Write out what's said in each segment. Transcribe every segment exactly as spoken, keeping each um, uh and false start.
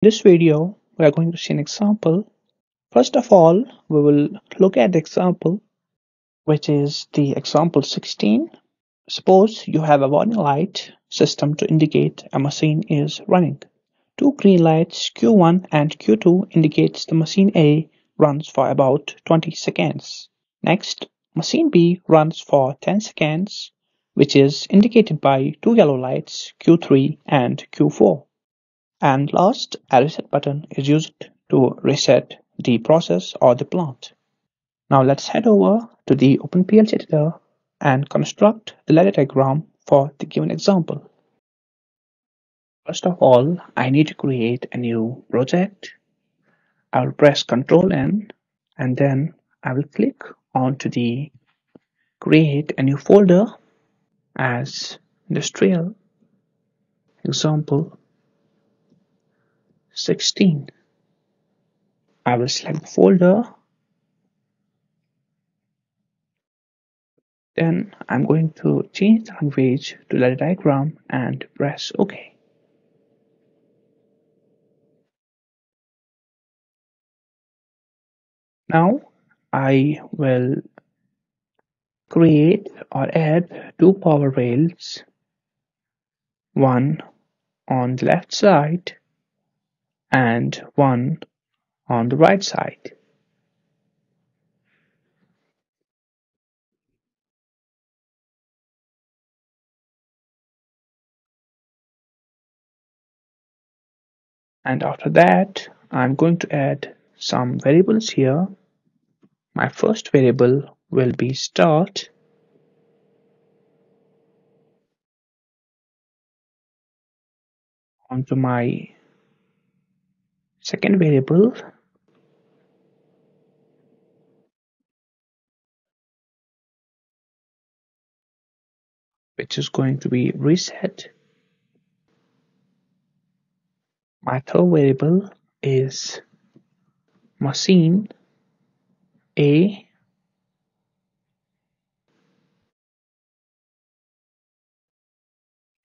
In this video, we are going to see an example. First of all, we will look at the example, which is the example sixteen. Suppose you have a warning light system to indicate a machine is running. Two green lights Q one and Q two indicates the machine A runs for about twenty seconds. Next, machine B runs for ten seconds, which is indicated by two yellow lights Q three and Q four. And last, a reset button is used to reset the process or the plant. Now let's head over to the Open P L C editor and construct the ladder diagram for the given example. First of all, I need to create a new project. I will press control N and then I will click onto the create a new folder as Industrial Example sixteen. I will select the folder. Then I'm going to change the language to ladder diagram and press OK. Now I will create or add two power rails, one on the left side and one on the right side. And after that, I'm going to add some variables here. My first variable will be start, onto my second variable, which is going to be reset. My third variable is machine A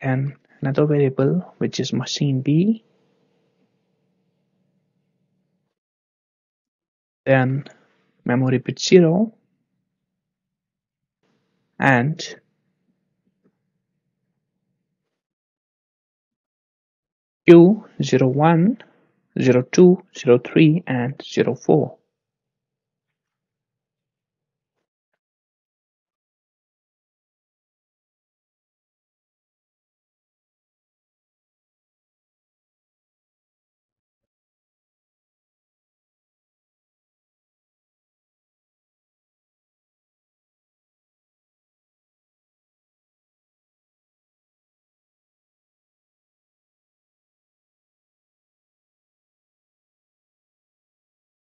and another variable which is machine B. Then memory bit zero and Q zero one, zero two, zero three and zero four.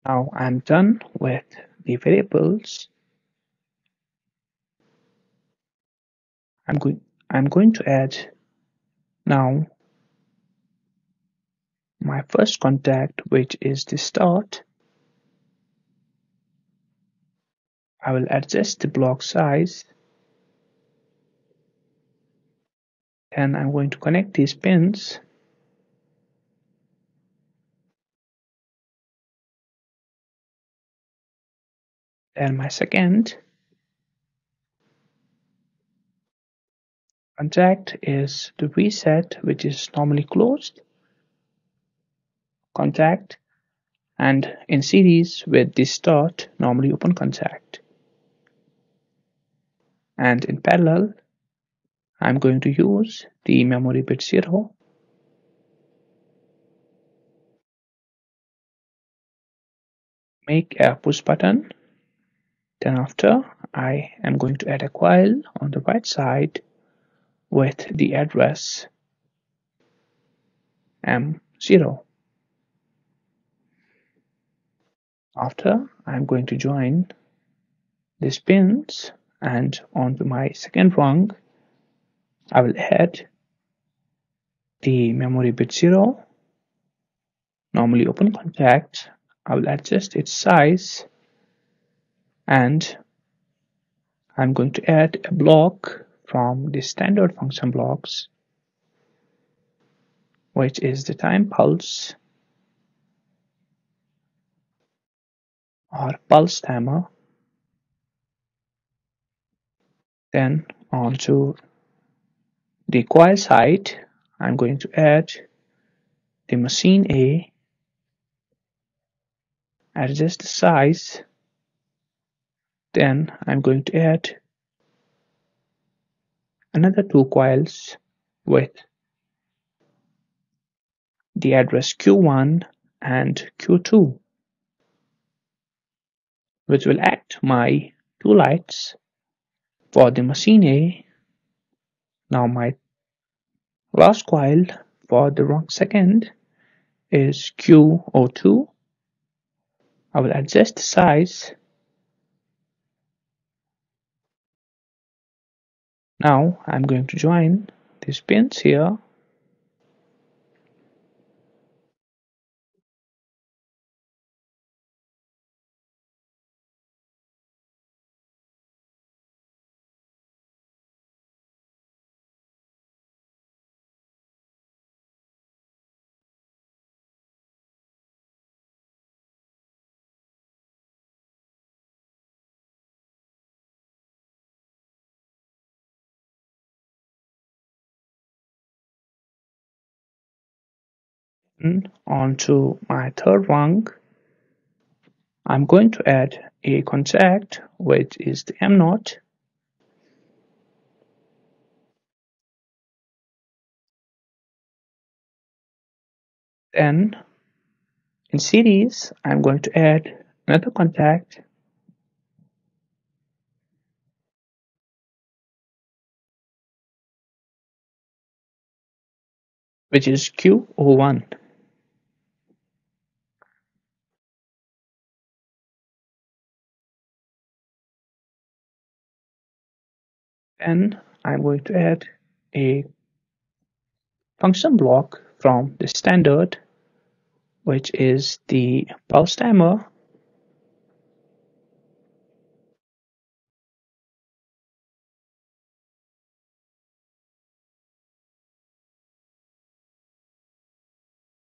Now I'm done with the variables. I'm going I'm going to add now my first contact, which is the start. I will adjust the block size and I'm going to connect these pins. And my second contact is the reset, which is normally closed contact and in series with the start normally open contact. And in parallel, I'm going to use the memory bit zero make a push button. Then after, I am going to add a coil on the right side with the address M zero. After, I'm going to join these pins and onto my second rung, I will add the memory bit zero, normally open contact. I will adjust its size. And I'm going to add a block from the standard function blocks, which is the time pulse or pulse hammer, then on to the coil side I'm going to add the machine A, adjust the size, then I'm going to add another two coils with the address Q one and Q two, which will act my two lights for the machine A. Now my last coil for the wrong second is Q zero two. I will adjust the size. Now I'm going to join these pins here. On to my third rung, I'm going to add a contact which is the M zero. Then in series I'm going to add another contact which is Q zero one. Then I'm going to add a function block from the standard, which is the pulse timer.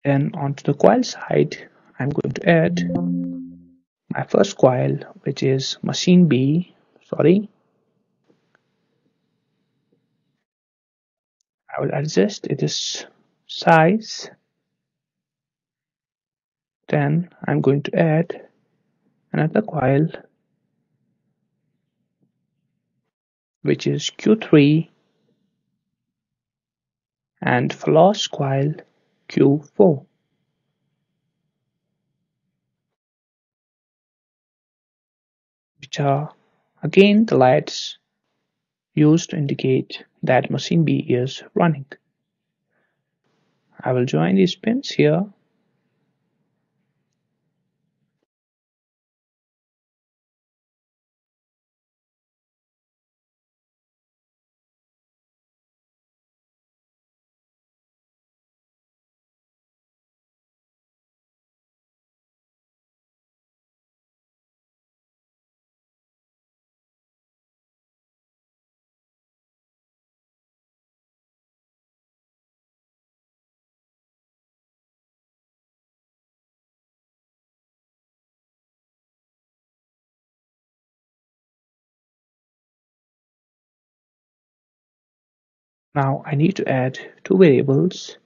Then onto the coil side, I'm going to add my first coil, which is machine B, sorry. I will adjust its size. Then I'm going to add another coil, which is Q three, and for last coil Q four. Which are again the lights used to indicate that machine B is running. I will join these pins here. Now I need to add two variables,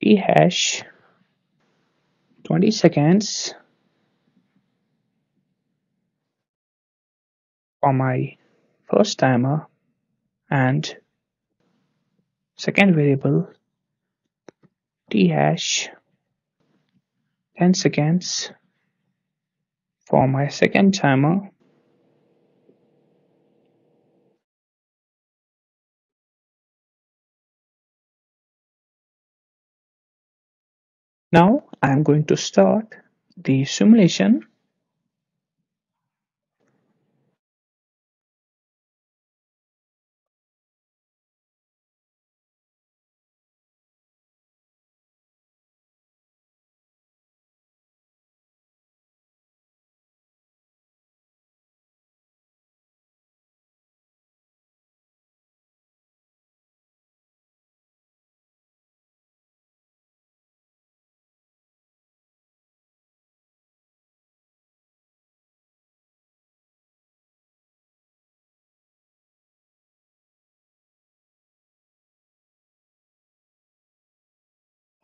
E hash twenty seconds for my first timer and second variable T hash ten seconds for my second timer. Now I'm going to start the simulation.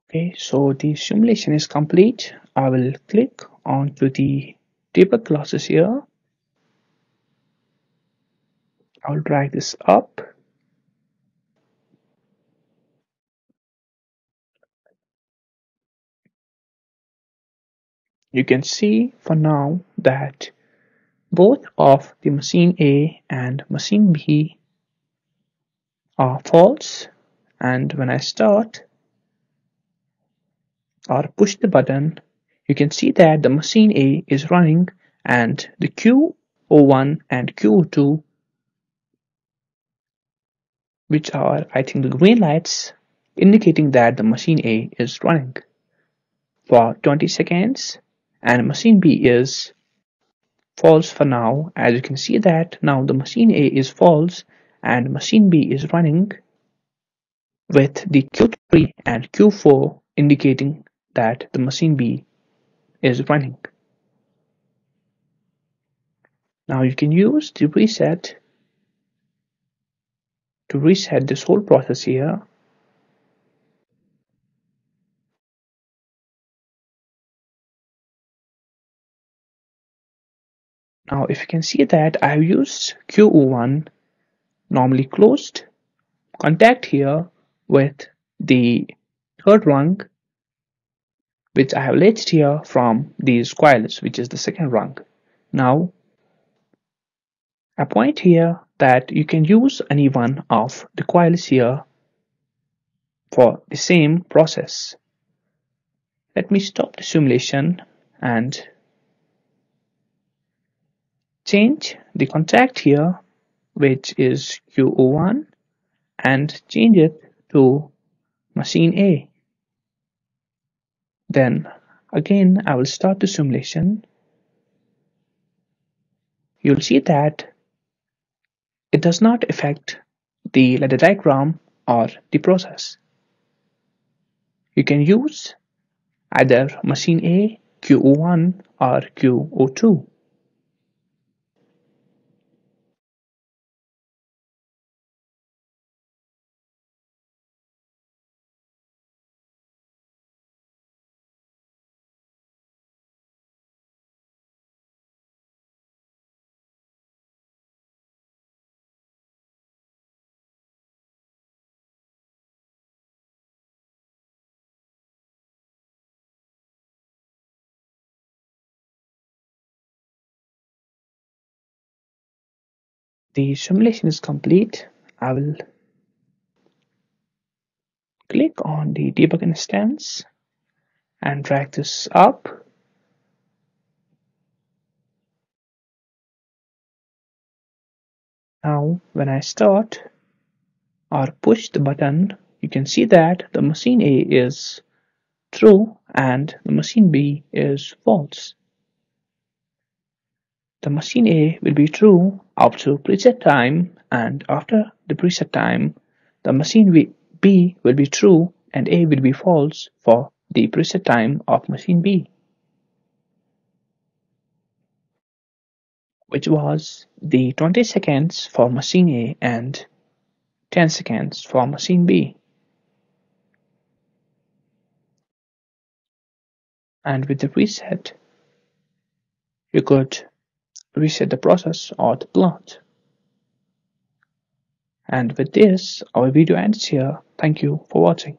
Okay, so the simulation is complete. I will click on to the debug classes here. I'll drag this up. You can see for now that both of the machine A and machine B are false, and when I start or push the button, you can see that the machine A is running and the Q zero one and Q zero two, which are I think the green lights indicating that the machine A is running for twenty seconds. And machine B is false for now. As you can see that now the machine A is false and machine B is running with the Q three and Q four indicating that the machine B is running. Now you can use the reset to reset this whole process here. Now if you can see that I have used Q zero one normally closed contact here with the third rung, which I have latched here from these coils, which is the second rung. Now a point here that you can use any one of the coils here for the same process. Let me stop the simulation and change the contact here, which is Q zero one, and change it to machine A. Then again I will start the simulation. You'll see that it does not affect the ladder diagram or the process. You can use either machine A, Q zero one or Q zero two. The simulation is complete. I will click on the debug instance and drag this up. Now when I start or push the button, you can see that the machine A is true and the machine B is false. The machine A will be true up to preset time, and after the preset time the machine B will be true and A will be false for the preset time of machine B, which was the twenty seconds for machine A and ten seconds for machine B. And with the reset you could reset the process or the plot. And with this, our video ends here. Thank you for watching.